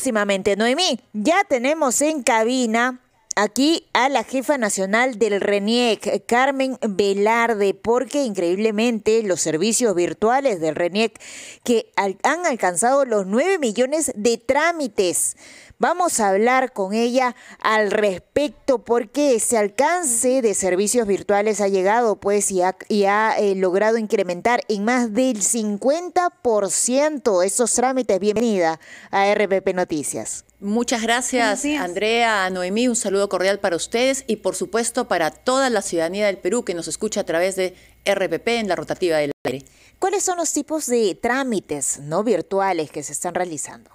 próximamente. Noemí, ya tenemos en cabina aquí a la jefa nacional del RENIEC, Carmen Velarde, porque increíblemente los servicios virtuales del RENIEC que han alcanzado los 9 millones de trámites. Vamos a hablar con ella al respecto porque ese alcance de servicios virtuales ha llegado pues y ha logrado incrementar en más del 50% esos trámites. Bienvenida a RPP Noticias. Muchas gracias, Andrea, Noemí, un saludo cordial para ustedes y por supuesto para toda la ciudadanía del Perú que nos escucha a través de RPP en la rotativa del aire. ¿Cuáles son los tipos de trámites virtuales que se están realizando?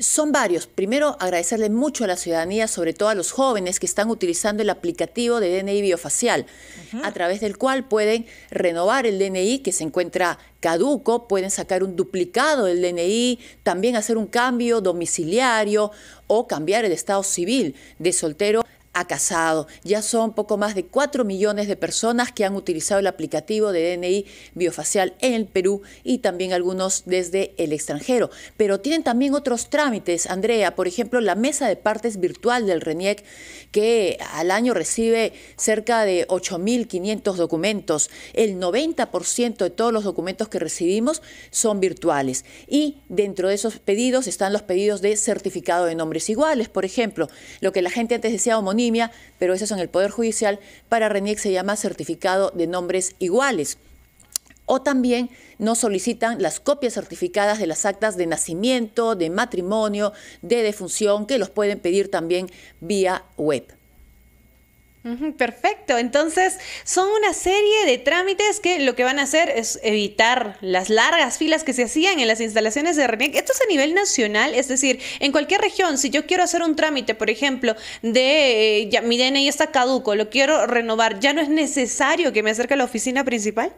Son varios. Primero, agradecerle mucho a la ciudadanía, sobre todo a los jóvenes que están utilizando el aplicativo de DNI biofacial, a través del cual pueden renovar el DNI que se encuentra caduco, pueden sacar un duplicado del DNI, también hacer un cambio domiciliario o cambiar el estado civil de soltero a casado. Ya son poco más de 4 millones de personas que han utilizado el aplicativo de DNI biofacial en el Perú y también algunos desde el extranjero. Pero tienen también otros trámites, Andrea, por ejemplo, la mesa de partes virtual del RENIEC, que al año recibe cerca de 8.500 documentos. El 90% de todos los documentos que recibimos son virtuales. Y dentro de esos pedidos están los pedidos de certificado de nombres iguales, por ejemplo, lo que la gente antes decía homonimia, pero eso es en el Poder Judicial, para RENIEC se llama certificado de nombres iguales. O también nos solicitan las copias certificadas de las actas de nacimiento, de matrimonio, de defunción, que los pueden pedir también vía web. Perfecto, entonces son una serie de trámites que lo que van a hacer es evitar las largas filas que se hacían en las instalaciones de RENIEC. Esto es a nivel nacional, es decir, en cualquier región, si yo quiero hacer un trámite, por ejemplo, de ya, mi DNI está caduco, lo quiero renovar, ¿ya no es necesario que me acerque a la oficina principal?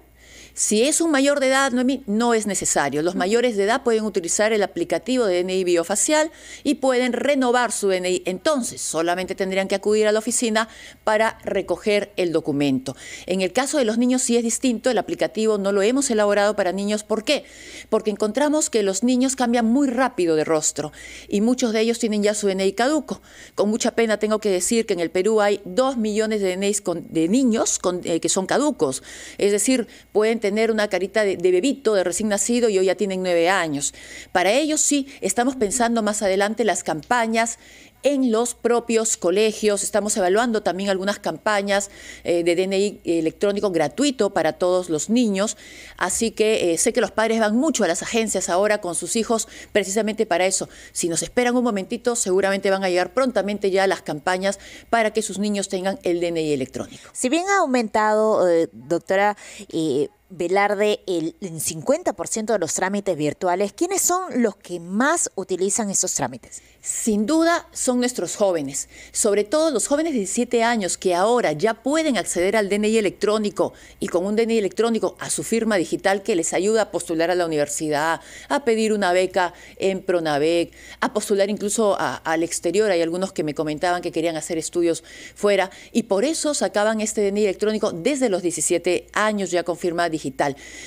Si es un mayor de edad, Noemí, no es necesario. Los mayores de edad pueden utilizar el aplicativo de DNI biofacial y pueden renovar su DNI. Entonces, solamente tendrían que acudir a la oficina para recoger el documento. En el caso de los niños sí es distinto. El aplicativo no lo hemos elaborado para niños. ¿Por qué? Porque encontramos que los niños cambian muy rápido de rostro y muchos de ellos tienen ya su DNI caduco. Con mucha pena tengo que decir que en el Perú hay 2 millones de DNIs de niños que son caducos. Es decir, pueden tener una carita de bebito, de recién nacido, y hoy ya tienen 9 años. Para ellos sí, estamos pensando más adelante las campañas en los propios colegios. Estamos evaluando también algunas campañas de DNI electrónico gratuito para todos los niños. Así que sé que los padres van mucho a las agencias ahora con sus hijos precisamente para eso. Si nos esperan un momentito, seguramente van a llegar prontamente ya las campañas para que sus niños tengan el DNI electrónico. Si bien ha aumentado, doctora Velarde, el 50% de los trámites virtuales, ¿quiénes son los que más utilizan esos trámites? Sin duda son nuestros jóvenes, sobre todo los jóvenes de 17 años que ahora ya pueden acceder al DNI electrónico y con un DNI electrónico a su firma digital que les ayuda a postular a la universidad, a pedir una beca en Pronabec, a postular incluso al exterior. Hay algunos que me comentaban que querían hacer estudios fuera y por eso sacaban este DNI electrónico desde los 17 años ya con firma digital.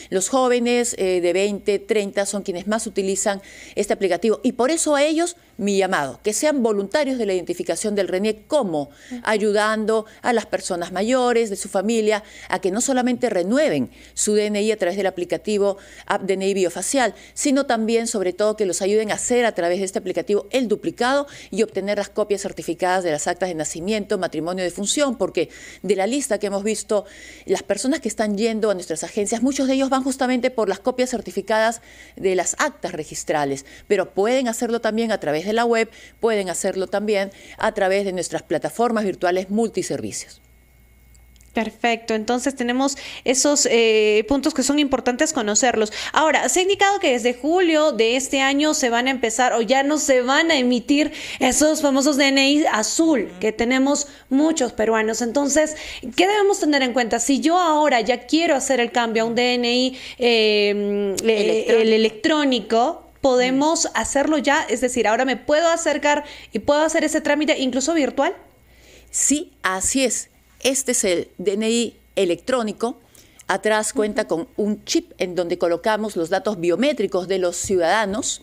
Los jóvenes de 20, 30 son quienes más utilizan este aplicativo y por eso a ellos mi llamado, que sean voluntarios de la identificación del RENIEC, como ayudando a las personas mayores, de su familia, a que no solamente renueven su DNI a través del aplicativo App DNI Biofacial, sino también, sobre todo, que los ayuden a hacer a través de este aplicativo el duplicado y obtener las copias certificadas de las actas de nacimiento, matrimonio, defunción, porque de la lista que hemos visto, las personas que están yendo a nuestras agencias, muchos de ellos van justamente por las copias certificadas de las actas registrales, pero pueden hacerlo también a través de la web, pueden hacerlo también a través de nuestras plataformas virtuales multiservicios. Perfecto, entonces tenemos esos puntos que son importantes conocerlos. Ahora, se ha indicado que desde julio de este año se van a empezar o ya no se van a emitir esos famosos DNI azul que tenemos muchos peruanos. Entonces, ¿qué debemos tener en cuenta? Si yo ahora ya quiero hacer el cambio a un DNI electrónico, ¿podemos hacerlo ya? Es decir, ¿ahora me puedo acercar y puedo hacer ese trámite incluso virtual? Sí, así es. Este es el DNI electrónico. Atrás cuenta con un chip en donde colocamos los datos biométricos de los ciudadanos.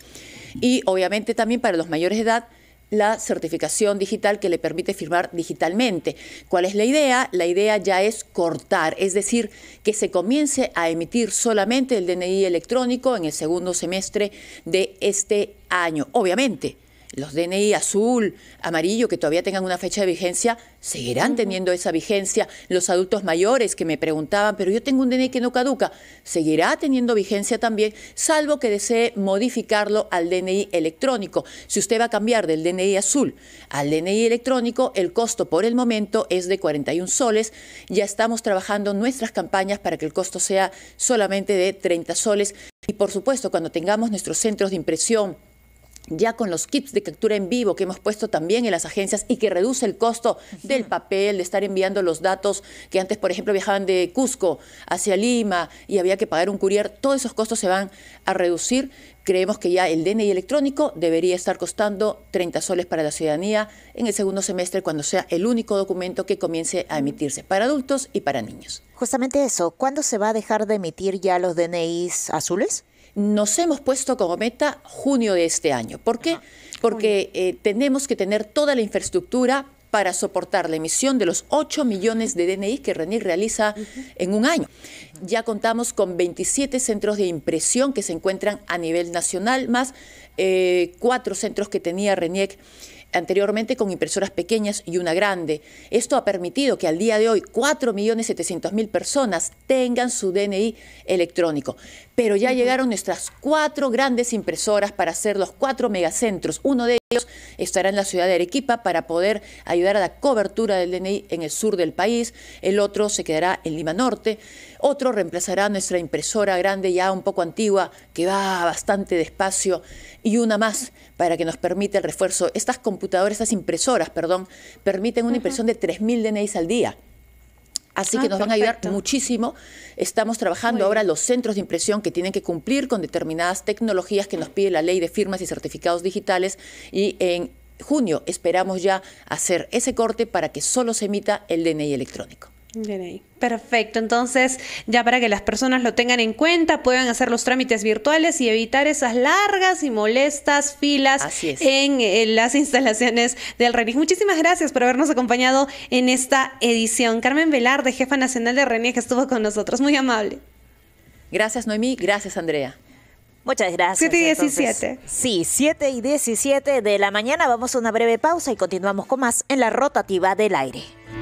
Y obviamente también para los mayores de edad, la certificación digital que le permite firmar digitalmente. ¿Cuál es la idea? La idea ya es cortar, es decir, que se comience a emitir solamente el DNI electrónico en el segundo semestre de este año. Obviamente, los DNI azul, amarillo, que todavía tengan una fecha de vigencia, seguirán teniendo esa vigencia. Los adultos mayores que me preguntaban, pero yo tengo un DNI que no caduca, seguirá teniendo vigencia también, salvo que desee modificarlo al DNI electrónico. Si usted va a cambiar del DNI azul al DNI electrónico, el costo por el momento es de 41 soles. Ya estamos trabajando nuestras campañas para que el costo sea solamente de 30 soles. Y por supuesto, cuando tengamos nuestros centros de impresión, ya con los kits de captura en vivo que hemos puesto también en las agencias y que reduce el costo del papel, de estar enviando los datos que antes, por ejemplo, viajaban de Cusco hacia Lima y había que pagar un courier, todos esos costos se van a reducir. Creemos que ya el DNI electrónico debería estar costando 30 soles para la ciudadanía en el segundo semestre, cuando sea el único documento que comience a emitirse para adultos y para niños. Justamente eso, ¿cuándo se va a dejar de emitir ya los DNIs azules? Nos hemos puesto como meta junio de este año. ¿Por qué? Porque tenemos que tener toda la infraestructura para soportar la emisión de los 8 millones de DNI que RENIEC realiza en un año. Ya contamos con 27 centros de impresión que se encuentran a nivel nacional, más 4 centros que tenía RENIEC anteriormente con impresoras pequeñas y una grande. Esto ha permitido que al día de hoy 4.700.000 personas tengan su DNI electrónico. Pero ya llegaron nuestras 4 grandes impresoras para hacer los 4 megacentros. Uno de ellos estará en la ciudad de Arequipa para poder ayudar a la cobertura del DNI en el sur del país. El otro se quedará en Lima Norte. Otro reemplazará nuestra impresora grande ya un poco antigua que va bastante despacio. Y una más para que nos permita el refuerzo. Estas impresoras permiten una impresión de 3.000 DNIs al día. Así que nos van a ayudar muchísimo. Estamos trabajando ahora los centros de impresión que tienen que cumplir con determinadas tecnologías que nos pide la ley de firmas y certificados digitales, y en junio esperamos ya hacer ese corte para que solo se emita el DNI electrónico. DNI. Perfecto, entonces ya para que las personas lo tengan en cuenta, puedan hacer los trámites virtuales y evitar esas largas y molestas filas en las instalaciones del RENIEC. Muchísimas gracias por habernos acompañado en esta edición. Carmen Velarde, jefa nacional de RENIEC, estuvo con nosotros, muy amable. Gracias Noemí, gracias Andrea. Muchas gracias. 7:17. Entonces, sí, 7:17 de la mañana. Vamos a una breve pausa y continuamos con más en la rotativa del aire.